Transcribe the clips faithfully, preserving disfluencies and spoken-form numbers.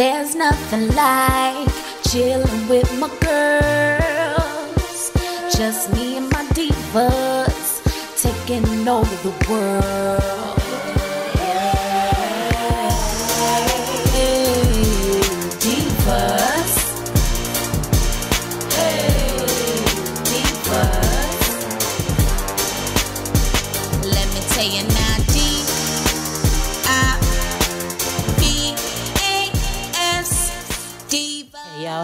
There's nothing like chilling with my girls. Just me and my divas taking over the world. Hey, divas. Hey, divas. Let me tell you now,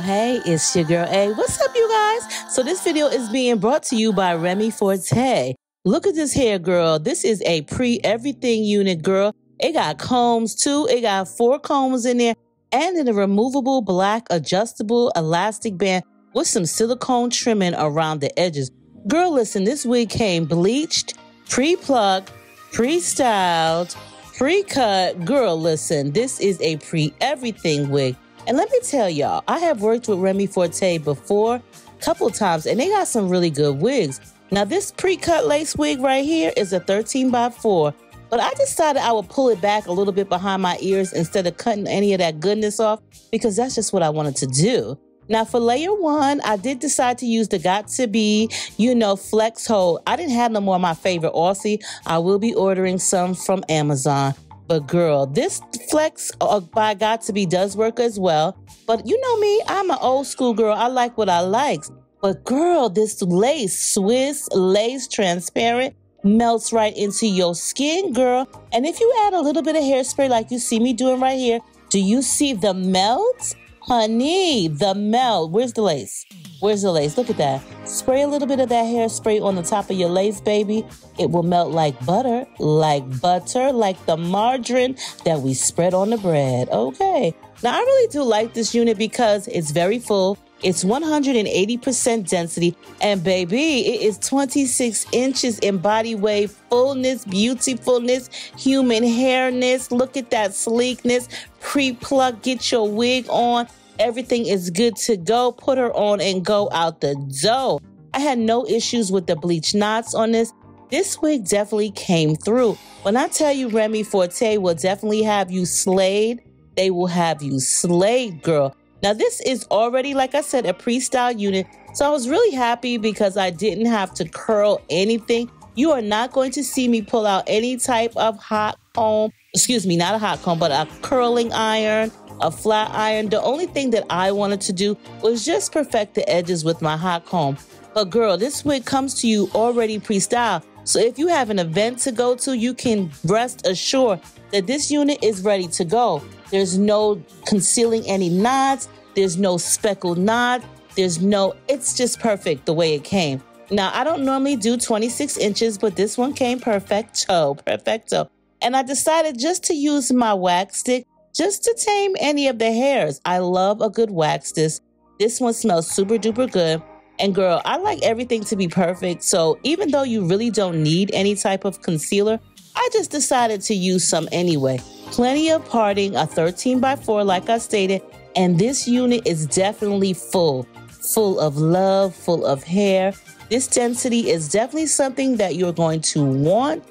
hey, it's your girl A. What's up, you guys? So this video is being brought to you by Remy Forte. Look at this hair, girl. This is a pre-everything unit, girl. It got combs, too. It got four combs in there. And in a removable, black, adjustable, elastic band with some silicone trimming around the edges. Girl, listen, this wig came bleached, pre-plucked, pre-styled, pre-cut. Girl, listen, this is a pre-everything wig. And let me tell y'all, I have worked with Remy Forte before a couple times, and they got some really good wigs. Now, this pre-cut lace wig right here is a thirteen by four, but I decided I would pull it back a little bit behind my ears instead of cutting any of that goodness off, because that's just what I wanted to do. Now, for layer one, I did decide to use the got to be, you know, flex hold. I didn't have no more of my favorite Aussie. I will be ordering some from Amazon. But girl, this flex by got to be does work as well. But you know me, I'm an old school girl. I like what I like. But girl, this lace, Swiss lace, transparent, melts right into your skin, girl. And if you add a little bit of hairspray like you see me doing right here, do you see the melt? Honey, the melt. Where's the lace? Where's the lace? Look at that. Spray a little bit of that hairspray on the top of your lace, baby. It will melt like butter, like butter, like the margarine that we spread on the bread. Okay. Now, I really do like this unit because it's very full. It's one hundred eighty percent density. And baby, it is twenty-six inches in body weight, fullness, beautifulness, human hairness. Look at that sleekness. Pre-pluck, get your wig on. Everything is good to go. Put her on and go out the door. I had no issues with the bleach knots on this. This wig definitely came through. When I tell you, Remy Forte will definitely have you slayed. They will have you slayed, girl. Now, this is already, like I said, a pre-styled unit. So I was really happy because I didn't have to curl anything. You are not going to see me pull out any type of hot comb. Excuse me, not a hot comb, but a curling iron. A flat iron. The only thing that I wanted to do was just perfect the edges with my hot comb. But girl, this wig comes to you already pre-styled. So if you have an event to go to, you can rest assured that this unit is ready to go. There's no concealing any knots. There's no speckled knot. There's no, it's just perfect the way it came. Now, I don't normally do twenty-six inches, but this one came perfecto, perfecto. And I decided just to use my wax stick just to tame any of the hairs. I love a good wax disc. This one smells super duper good. And girl, I like everything to be perfect. So even though you really don't need any type of concealer, I just decided to use some anyway. Plenty of parting, a thirteen by four, like I stated. And this unit is definitely full, full of love, full of hair. This density is definitely something that you're going to want.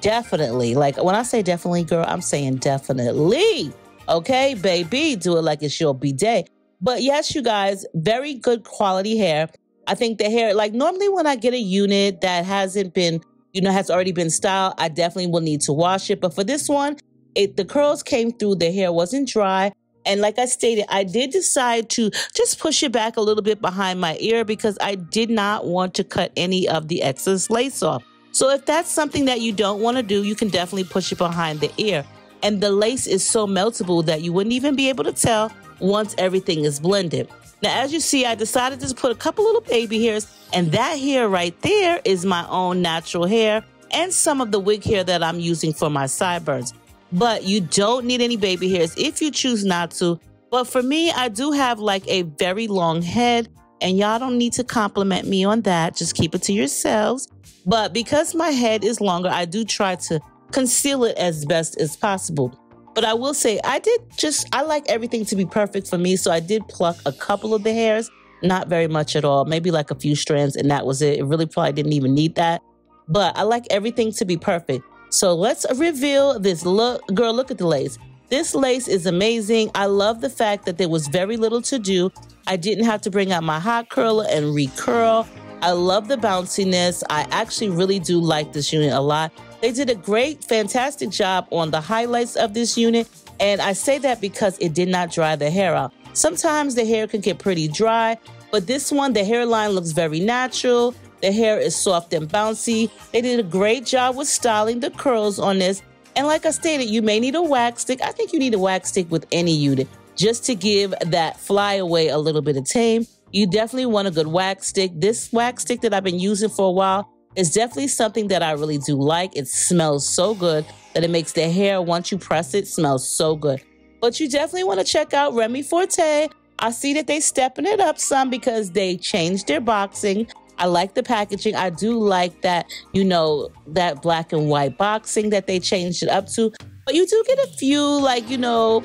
Definitely. Like when I say definitely, girl, I'm saying definitely. Okay, baby, do it like it's your bidet. But yes, you guys, very good quality hair. I think the hair, like normally when I get a unit that hasn't been, you know, has already been styled, I definitely will need to wash it. But for this one, it the curls came through, the hair wasn't dry. And like I stated, I did decide to just push it back a little bit behind my ear because I did not want to cut any of the excess lace off. So if that's something that you don't want to do, you can definitely push it behind the ear. And the lace is so meltable that you wouldn't even be able to tell once everything is blended. Now, as you see, I decided to put a couple little baby hairs, and that hair right there is my own natural hair and some of the wig hair that I'm using for my sideburns. But you don't need any baby hairs if you choose not to. But for me, I do have like a very long head, and y'all don't need to compliment me on that. Just keep it to yourselves. But because my head is longer, I do try to conceal it as best as possible. But I will say, I did just, I like everything to be perfect for me. So I did pluck a couple of the hairs, not very much at all, maybe like a few strands, and that was it. It really probably didn't even need that. But I like everything to be perfect. So let's reveal this look. Girl, look at the lace. This lace is amazing. I love the fact that there was very little to do. I didn't have to bring out my hot curler and recurl. I love the bounciness. I actually really do like this unit a lot. They did a great, fantastic job on the highlights of this unit. And I say that because it did not dry the hair out. Sometimes the hair can get pretty dry, but this one, the hairline looks very natural. The hair is soft and bouncy. They did a great job with styling the curls on this. And like I stated, you may need a wax stick. I think you need a wax stick with any unit just to give that fly away a little bit of tame. You definitely want a good wax stick. This wax stick that I've been using for a while is definitely something that I really do like. It smells so good that it makes the hair, once you press it, smells so good. But you definitely want to check out Remy Forte. I see that they're stepping it up some because they changed their boxing. I like the packaging. I do like that, you know, that black and white boxing that they changed it up to. But you do get a few, like, you know,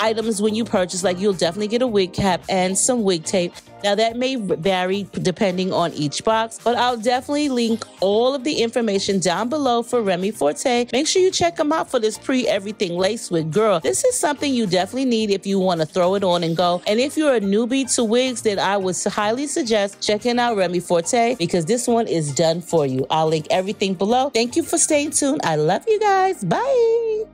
items when you purchase. Like, you'll definitely get a wig cap and some wig tape. Now, that may vary depending on each box, but I'll definitely link all of the information down below for Remy Forte. Make sure you check them out for this pre-everything lace wig. Girl, this is something you definitely need if you want to throw it on and go. And if you're a newbie to wigs, then I would highly suggest checking out Remy Forte because this one is done for you. I'll link everything below. Thank you for staying tuned. I love you guys. Bye.